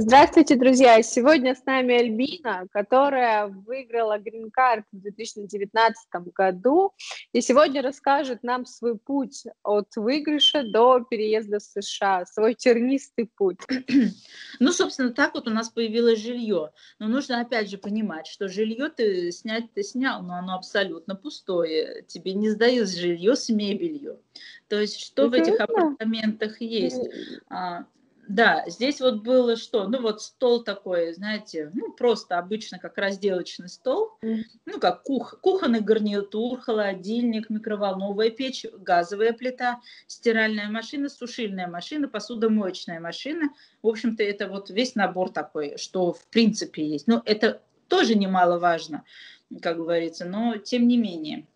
Здравствуйте, друзья! Сегодня с нами Альбина, которая выиграла Green Card в 2019 году, и сегодня расскажет нам свой путь от выигрыша до переезда в США, свой тернистый путь. Ну, собственно, так вот у нас появилось жилье. Но нужно опять же понимать, что жилье ты снял, но оно абсолютно пустое. Тебе не сдают жилье с мебелью. То есть что в этих апартаментах есть? Да, здесь вот было что? Ну, вот стол такой, знаете, ну, просто обычно как разделочный стол, ну, как кухонный гарнитур, холодильник, микроволновая печь, газовая плита, стиральная машина, сушильная машина, посудомоечная машина. В общем-то, это вот весь набор такой, что в принципе есть. Ну, это тоже немаловажно, как говорится, но тем не менее.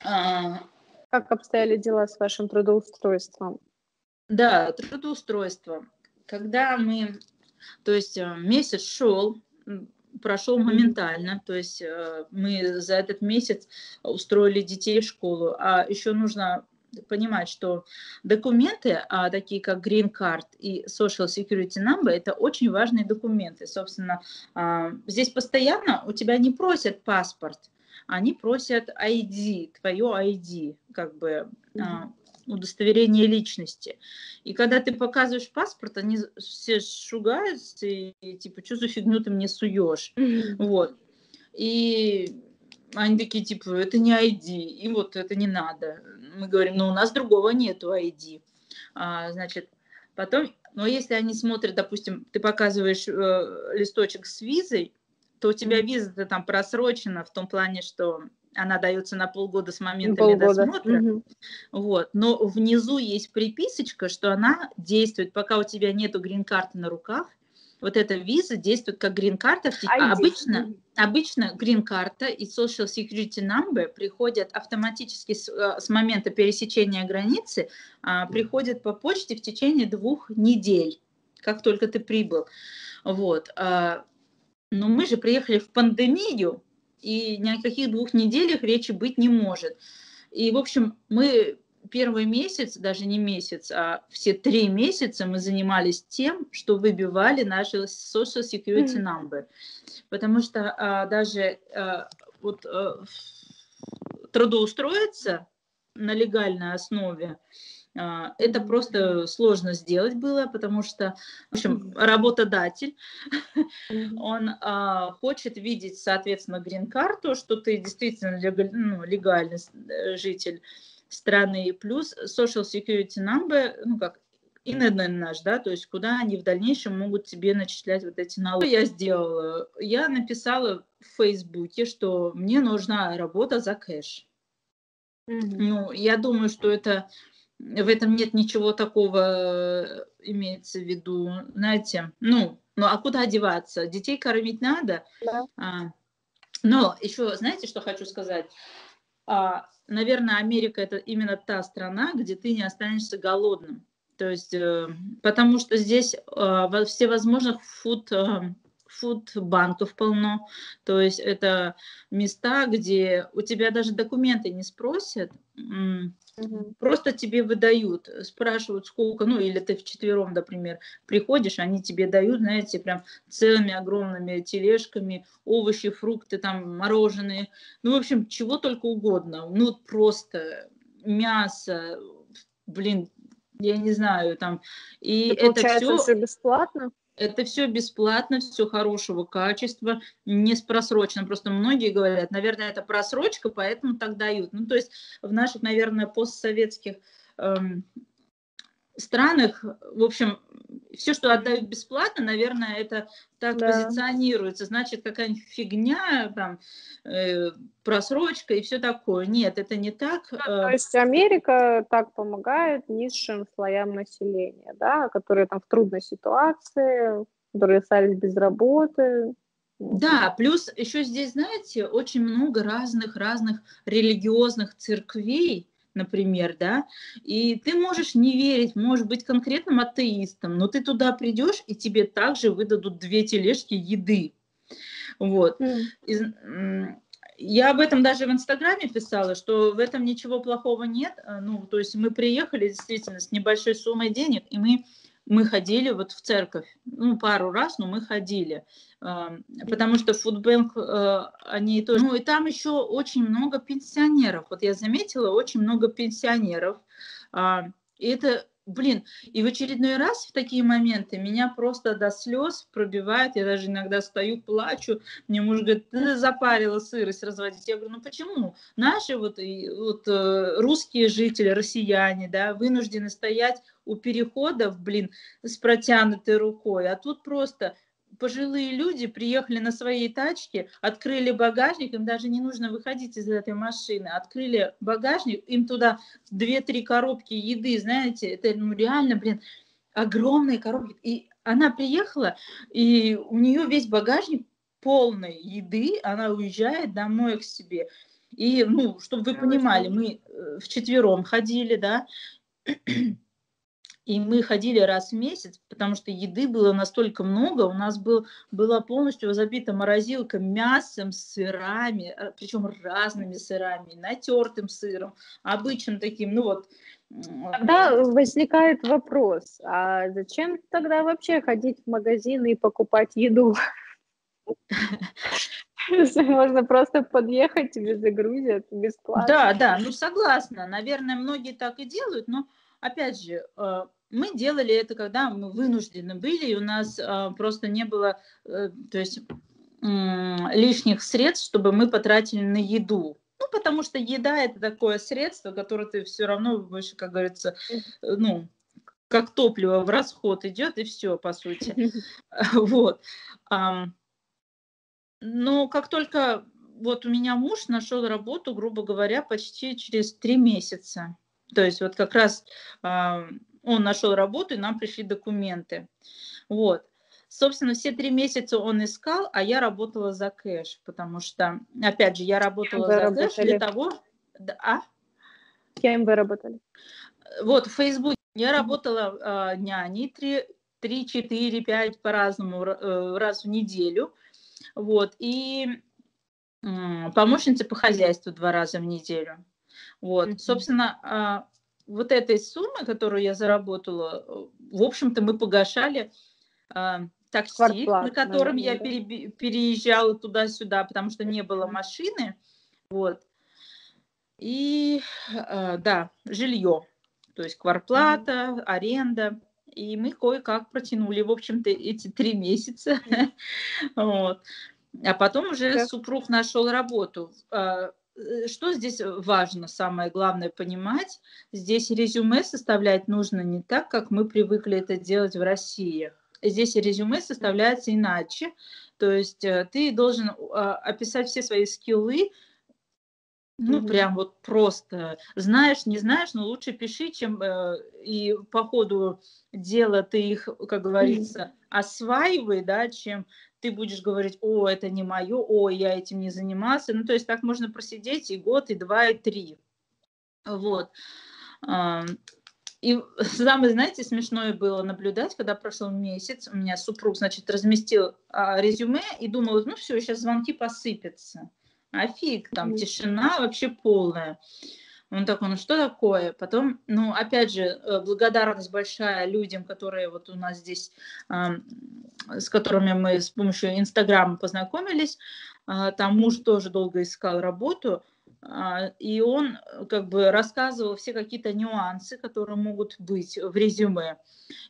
Как обстояли дела с вашим трудоустройством? Да, трудоустройство. Когда мы, то есть месяц прошел моментально, то есть мы за этот месяц устроили детей в школу, а еще нужно понимать, что документы, такие как Green Card и Social Security Number, это очень важные документы. Собственно, здесь постоянно у тебя не просят паспорт, они просят ID, твое ID, как бы, удостоверение личности. И когда ты показываешь паспорт, они все шугаются и типа, что за фигню ты мне суешь? Вот. И они такие, типа, это не ID, и вот это не надо. Мы говорим, ну, у нас другого нету ID. Значит, потом, но если они смотрят, допустим, ты показываешь листочек с визой, то у тебя виза-то там просрочена в том плане, что она дается на полгода с момента медосмотра. Вот. Но внизу есть приписочка, что она действует, пока у тебя нету грин-карты на руках. Вот эта виза действует как грин-карта. Обычно грин-карта и Social Security Number приходят автоматически с момента пересечения границы, приходят по почте в течение 2 недель, как только ты прибыл. Вот. Но мы же приехали в пандемию, и ни о каких 2 неделях речи быть не может. И, в общем, мы первый месяц, даже не месяц, а все 3 месяца мы занимались тем, что выбивали наши Social Security Number. Потому что трудоустроиться на легальной основе, это просто сложно сделать было, потому что, в общем, работодатель, он хочет видеть, соответственно, грин-карту, что ты действительно легальный житель страны, и плюс Social Security Number, ну, как ИНН наш, да, то есть куда они в дальнейшем могут тебе начислять вот эти налоги. Что я сделала? Я написала в Фейсбуке, что мне нужна работа за кэш. Ну, я думаю, что это... В этом нет ничего такого, имеется в виду, знаете, ну а куда деваться? Детей кормить надо. Да. Но еще, знаете, что хочу сказать? Наверное, Америка — это именно та страна, где ты не останешься голодным. То есть, потому что здесь во всевозможных фуд-банков полно. То есть это места, где у тебя даже документы не спросят, просто тебе выдают, спрашивают, сколько, ну, или ты вчетвером, например, приходишь, они тебе дают, знаете, прям целыми огромными тележками овощи, фрукты, там, мороженое, ну, в общем, чего только угодно, ну, просто мясо, блин, я не знаю, там, и это все бесплатно? Это все бесплатно, все хорошего качества, не с просроченным. Просто многие говорят, наверное, это просрочка, поэтому так дают. Ну, то есть в наших, наверное, постсоветских странах, в общем, все, что отдают бесплатно, наверное, это так позиционируется. Значит, какая-нибудь фигня, там, просрочка и все такое. Нет, это не так. То есть Америка так помогает низшим слоям населения, да, которые там в трудной ситуации, которые остались без работы. Да, плюс еще здесь, знаете, очень много разных религиозных церквей, например, да, и ты можешь не верить, можешь быть конкретным атеистом, но ты туда придешь, и тебе также выдадут 2 тележки еды. Вот. Я об этом даже в Инстаграме писала, что в этом ничего плохого нет. Ну, то есть мы приехали действительно с небольшой суммой денег, и мы мы ходили вот в церковь, ну, пару раз, но мы ходили, потому что фудбэнк, они тоже... Ну, и там еще очень много пенсионеров, вот я заметила, очень много пенсионеров, и это... Блин, и в очередной раз в такие моменты меня просто до слез пробивает, я даже иногда стою, плачу, мне муж говорит, ты запарила сырость разводить. Я говорю, ну почему? Наши вот русские жители, россияне, да, вынуждены стоять у переходов, блин, с протянутой рукой, а тут просто... Пожилые люди приехали на своей тачке, открыли багажник, им даже не нужно выходить из этой машины, открыли багажник, им туда 2-3 коробки еды, знаете, это ну, реально, блин, огромные коробки. И она приехала, и у нее весь багажник полный еды, она уезжает домой к себе. И, ну, чтобы вы понимали, мы вчетвером ходили, да, и мы ходили раз в месяц, потому что еды было настолько много, у нас была полностью забита морозилка мясом, сырами, причем разными сырами, натертым сыром, обычным таким, ну вот. Тогда возникает вопрос, а зачем тогда вообще ходить в магазин и покупать еду? Можно просто подъехать, тебе загрузят бесплатно. Да, да, ну согласна, наверное, многие так и делают, но... Опять же, мы делали это, когда мы вынуждены были, и у нас просто не было, то есть, лишних средств, чтобы мы потратили на еду. Ну, потому что еда – это такое средство, которое ты все равно больше, как говорится, ну, как топливо в расход идет, и все, по сути. Вот. Но как только вот у меня муж нашел работу, грубо говоря, почти через 3 месяца. То есть вот как раз он нашел работу, и нам пришли документы. Вот. Собственно, все 3 месяца он искал, а я работала за кэш, потому что, опять же, я работала за кэш для того... Да. Кем вы работали? Вот, в Фейсбуке я работала няней 3, 4, 5 по-разному раз в неделю. Вот. И помощница по хозяйству 2 раза в неделю. Вот, собственно, вот этой суммы, которую я заработала, в общем-то, мы погашали такси, квартплат, на котором я переезжала туда-сюда, потому что не было машины, вот, и, да, жилье, то есть квартплата, аренда, и мы кое-как протянули, в общем-то, эти 3 месяца, вот, а потом уже супруг нашел работу. Что здесь важно, самое главное понимать, здесь резюме составлять нужно не так, как мы привыкли это делать в России. Здесь резюме составляется иначе, то есть ты должен описать все свои скиллы, ну прям вот просто, знаешь, не знаешь, но лучше пиши, чем и по ходу дела ты их, как говорится, осваивай, да, чем... ты будешь говорить, о, это не мое, о, я этим не занимался. Ну, то есть так можно просидеть и год, и 2, и 3. Вот. И самое, знаете, смешное было наблюдать, когда прошел месяц, у меня супруг, значит, разместил резюме и думал, ну, все, сейчас звонки посыпятся. А фиг, там тишина вообще полная. Он такой, ну что такое? Потом, ну опять же, благодарность большая людям, которые вот у нас здесь, с которыми мы с помощью Инстаграма познакомились. Там муж тоже долго искал работу, и он как бы рассказывал все какие-то нюансы, которые могут быть в резюме.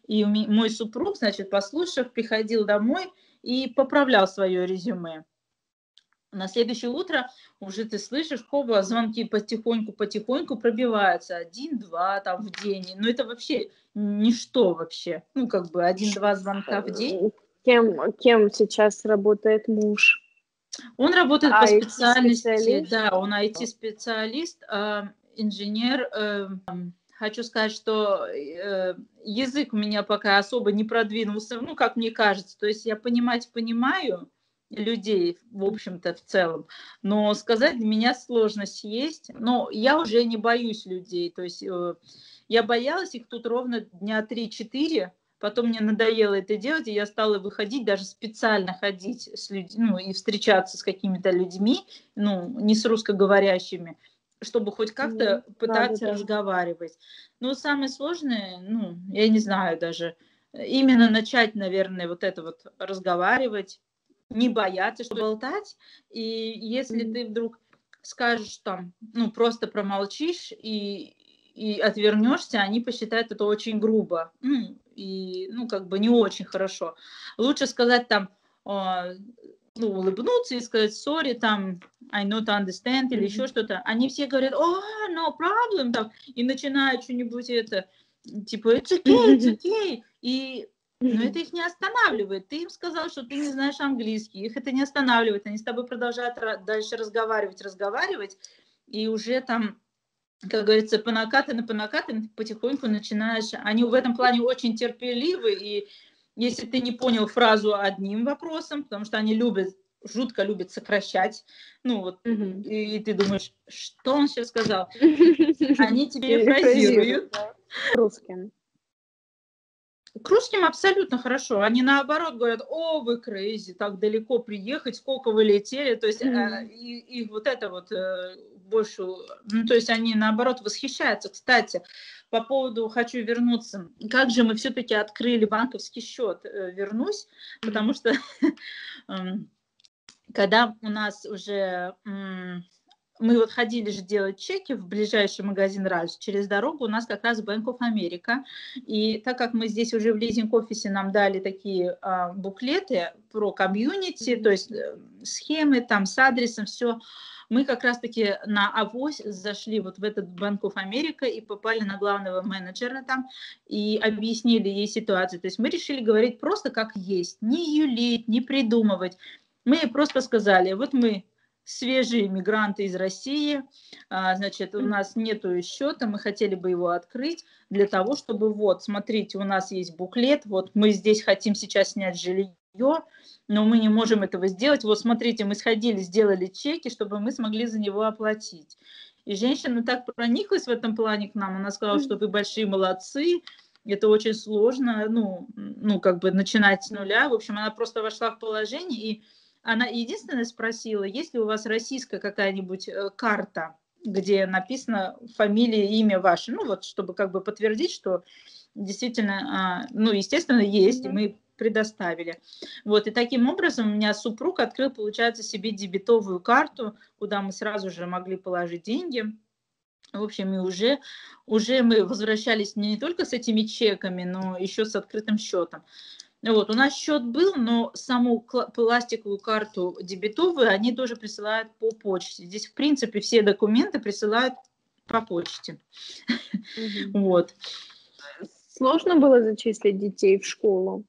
И мой супруг, значит, послушав, приходил домой и поправлял свое резюме. На следующее утро уже ты слышишь, хоба, звонки потихоньку-потихоньку пробиваются. 1-2 там в день. Но это вообще ничто вообще. Ну, как бы 1-2 звонка в день. Кем сейчас работает муж? Он работает по специальности. Да, он IT-специалист, инженер. Хочу сказать, что язык у меня пока особо не продвинулся. Ну, как мне кажется. То есть я понимаю людей, в общем-то, в целом. Но сказать для меня сложно съесть. Но я уже не боюсь людей. То есть я боялась их тут ровно дня 3-4. Потом мне надоело это делать, и я стала выходить, даже специально ходить с людьми, ну, и встречаться с какими-то людьми, ну, не с русскоговорящими, чтобы хоть как-то пытаться разговаривать. Но самое сложное, ну, я не знаю даже, именно начать, наверное, вот это вот разговаривать, не бояться, что болтать. И если ты вдруг скажешь там, ну, просто промолчишь и отвернешься, они посчитают это очень грубо. И, ну, как бы не очень хорошо. Лучше сказать там, ну, улыбнуться и сказать sorry, там, I not understand, или еще что-то. Они все говорят, no problem, там, и начинают что-нибудь это, типа, it's okay, и... Но это их не останавливает. Ты им сказал, что ты не знаешь английский. Их это не останавливает. Они с тобой продолжают дальше разговаривать. И уже там, как говорится, по накатанной, потихоньку начинаешь. Они в этом плане очень терпеливы. И если ты не понял фразу одним вопросом, потому что они жутко любят сокращать. Ну вот, и ты думаешь, что он сейчас сказал? Они тебе перефразируют. Русским. К русским абсолютно хорошо. Они наоборот говорят, о, вы crazy, так далеко приехать, сколько вы летели. То есть их вот это вот больше... Ну, то есть они наоборот восхищаются. Кстати, по поводу хочу вернуться. Как же мы все-таки открыли банковский счет? Вернусь, потому что когда у нас уже... Мы вот ходили же делать чеки в ближайший магазин Ральц. Через дорогу у нас как раз Bank of America. И так как мы здесь уже в лизинг-офисе нам дали такие буклеты про комьюнити, то есть схемы там с адресом, все, мы как раз-таки на авось зашли вот в этот Bank of America и попали на главного менеджера там и объяснили ей ситуацию. То есть мы решили говорить просто как есть, не юлить, не придумывать. Мы ей просто сказали, вот мы свежие мигранты из России, значит, у нас нету счета, мы хотели бы его открыть для того, чтобы вот, смотрите, у нас есть буклет, вот мы здесь хотим сейчас снять жилье, но мы не можем этого сделать, вот смотрите, мы сходили, сделали чеки, чтобы мы смогли за него оплатить. И женщина так прониклась в этом плане к нам, она сказала, что вы большие молодцы, это очень сложно, ну, как бы начинать с нуля, в общем, она просто вошла в положение и она единственное спросила, есть ли у вас российская какая-нибудь карта, где написано фамилия, имя ваше. Ну вот, чтобы как бы подтвердить, что действительно, ну естественно есть, и мы предоставили. Вот, и таким образом у меня супруг открыл, получается, себе дебетовую карту, куда мы сразу же могли положить деньги. В общем, и уже мы возвращались не только с этими чеками, но еще с открытым счетом. Вот, у нас счет был, но саму пластиковую карту дебетовую они тоже присылают по почте. Здесь, в принципе, все документы присылают по почте. Вот. Сложно было зачислить детей в школу?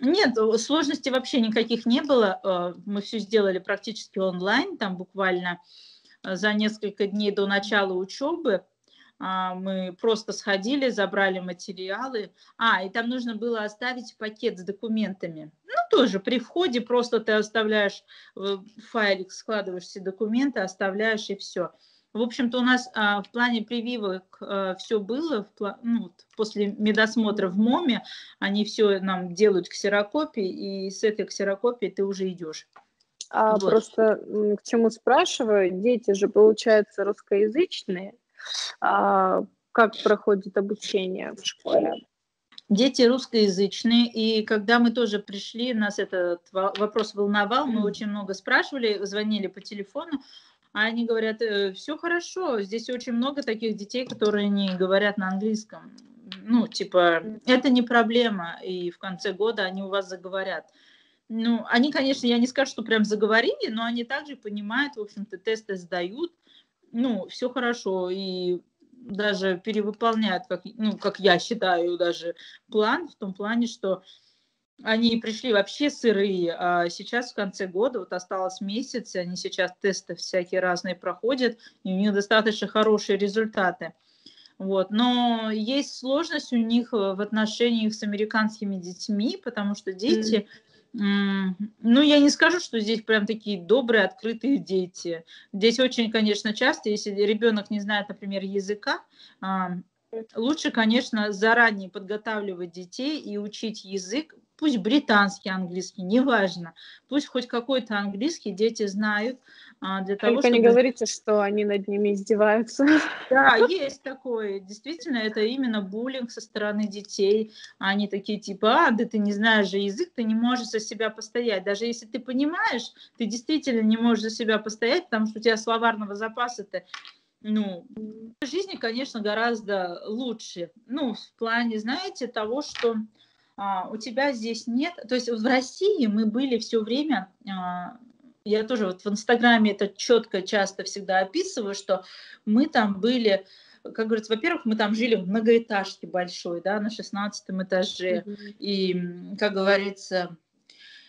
Нет, сложностей вообще никаких не было. Мы все сделали практически онлайн, там буквально за несколько дней до начала учебы. Мы просто сходили, забрали материалы. И там нужно было оставить пакет с документами. Ну, тоже при входе просто ты оставляешь файлик, складываешь все документы, оставляешь и все. В общем-то, у нас в плане прививок все было. Ну, после медосмотра в МОМе они все нам делают ксерокопии, и с этой ксерокопией ты уже идешь. Вот. Просто к чему спрашиваю, дети же, получается, русскоязычные. Как проходит обучение в школе? Дети русскоязычные, и когда мы тоже пришли, нас этот вопрос волновал, мы очень много спрашивали, звонили по телефону, а они говорят, все хорошо, здесь очень много таких детей, которые не говорят на английском, ну, типа, это не проблема, и в конце года они у вас заговорят. Ну, они, конечно, я не скажу, что прям заговорили, но они также понимают, в общем-то, тесты сдают, ну, все хорошо, и даже перевыполняют, как я считаю, даже план в том плане, что они пришли вообще сырые, а сейчас в конце года, вот осталось месяц, они сейчас тесты всякие разные проходят, и у них достаточно хорошие результаты. Вот. Но есть сложность у них в отношениях с американскими детьми, потому что дети... Ну, я не скажу, что здесь прям такие добрые, открытые дети. Здесь очень, конечно, часто, если ребенок не знает, например, языка, лучше, конечно, заранее подготавливать детей и учить язык, пусть британский, английский, неважно, пусть хоть какой-то английский дети знают, для того, чтобы... Только не говорите, что они над ними издеваются. Да, есть такое. Действительно, это именно буллинг со стороны детей. Они такие типа, да ты не знаешь же язык, ты не можешь за себя постоять. Даже если ты понимаешь, ты действительно не можешь за себя постоять, потому что у тебя словарного запаса-то... Ну, в жизни, конечно, гораздо лучше. Ну, в плане, знаете, того, что у тебя здесь нет... То есть в России мы были все время... Я тоже вот в Инстаграме это четко, часто всегда описываю, что мы там были, как говорится, во-первых, мы там жили в многоэтажке большой, да, на 16 этаже, и, как говорится,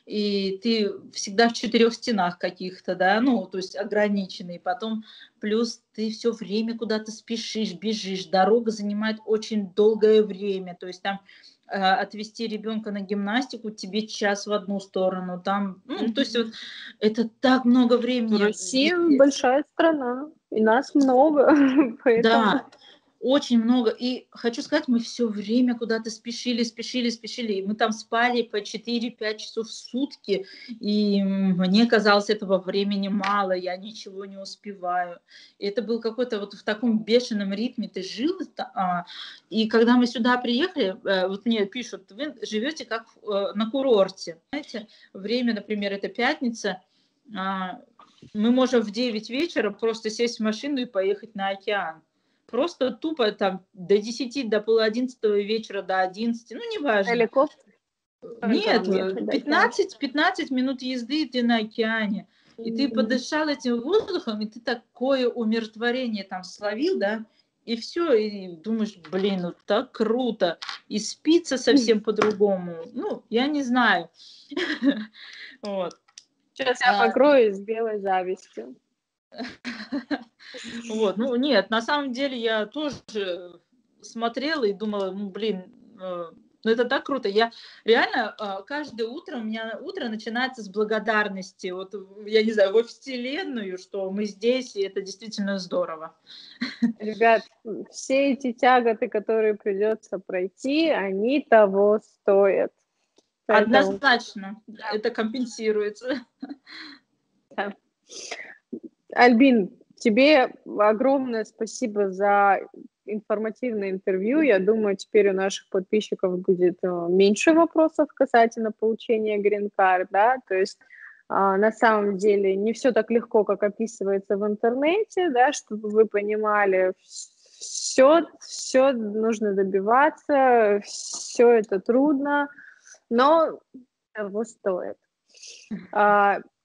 и ты всегда в 4 стенах каких-то, да, ну, то есть ограниченный, потом плюс ты все время куда-то спешишь, бежишь, дорога занимает очень долгое время, то есть там... отвести ребенка на гимнастику тебе час в одну сторону, там, ну, то есть вот это так много времени. Россия большая страна, и нас много, поэтому... Да, очень много, и хочу сказать, мы все время куда-то спешили, и мы там спали по 4-5 часов в сутки, и мне казалось, этого времени мало, я ничего не успеваю. И это был какой-то вот в таком бешеном ритме, ты жил, и когда мы сюда приехали, вот мне пишут, вы живете как на курорте, знаете, время, например, это пятница, мы можем в 9 вечера просто сесть в машину и поехать на океан. Просто тупо там до 10, до 10:30 вечера, до 11, ну, неважно. Далеко? Нет, 15 минут езды, и ты на океане. И ты подышал этим воздухом, и ты такое умиротворение там словил, да, и все, и думаешь, блин, ну так круто, и спится совсем по-другому. Ну, я не знаю. Вот. Сейчас я покроюсь белой завистью. Вот, ну нет, на самом деле я тоже смотрела и думала, ну блин, ну это так круто. Я реально каждое утро, у меня утро начинается с благодарности, вот я не знаю, во вселенную, что мы здесь, и это действительно здорово. Ребят, все эти тяготы, которые придется пройти, они того стоят. Поэтому... Однозначно, это компенсируется. Да. Альбин, тебе огромное спасибо за информативное интервью. Я думаю, теперь у наших подписчиков будет меньше вопросов касательно получения Green Card, да, то есть на самом деле не все так легко, как описывается в интернете, да, чтобы вы понимали, все нужно добиваться, все это трудно, но того стоит.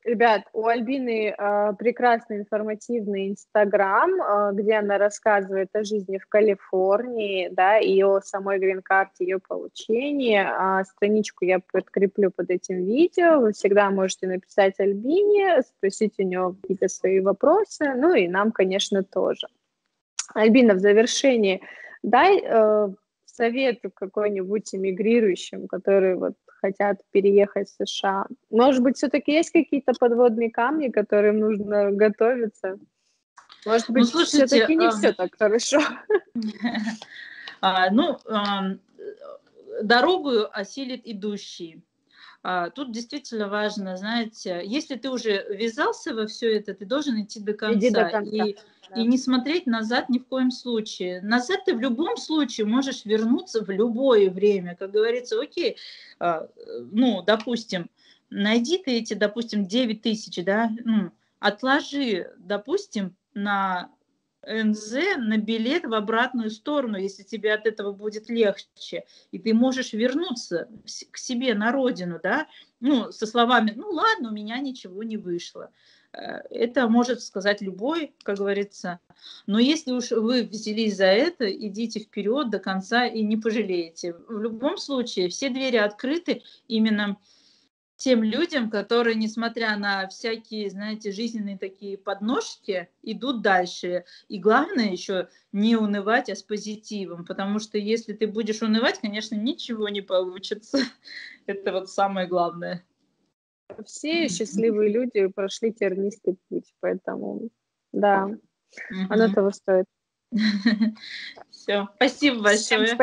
Ребят, у Альбины прекрасный информативный Инстаграм, где она рассказывает о жизни в Калифорнии, да, и о самой грин-карте, ее получении. Страничку я подкреплю под этим видео. Вы всегда можете написать Альбине, спросить у нее какие-то свои вопросы, ну и нам, конечно, тоже. Альбина, в завершении дай совет какой-нибудь эмигрирующим, которые вот хотят переехать в США. Может быть, все-таки есть какие-то подводные камни, к которым нужно готовиться? Может быть, ну, слушайте, все-таки не все так хорошо. Ну, дорогу осилит идущий. Тут действительно важно, знаете, если ты уже ввязался во все это, ты должен идти до конца. Иди до конца. И не смотреть назад ни в коем случае. Назад ты в любом случае можешь вернуться в любое время. Как говорится, окей, ну, допустим, найди ты эти, допустим, 9 тысяч, да, отложи, допустим, на НЗ, на билет в обратную сторону, если тебе от этого будет легче. И ты можешь вернуться к себе на родину, да, ну, со словами, ну, ладно, у меня ничего не вышло. Это может сказать любой, как говорится. Но если уж вы взялись за это, идите вперед до конца и не пожалеете. В любом случае, все двери открыты именно тем людям, которые, несмотря на всякие, знаете, жизненные такие подножки, идут дальше. И главное еще не унывать, а с позитивом. Потому что если ты будешь унывать, конечно, ничего не получится. Это вот самое главное. Все счастливые люди прошли тернистый путь, поэтому, да, оно того стоит. Все, спасибо большое.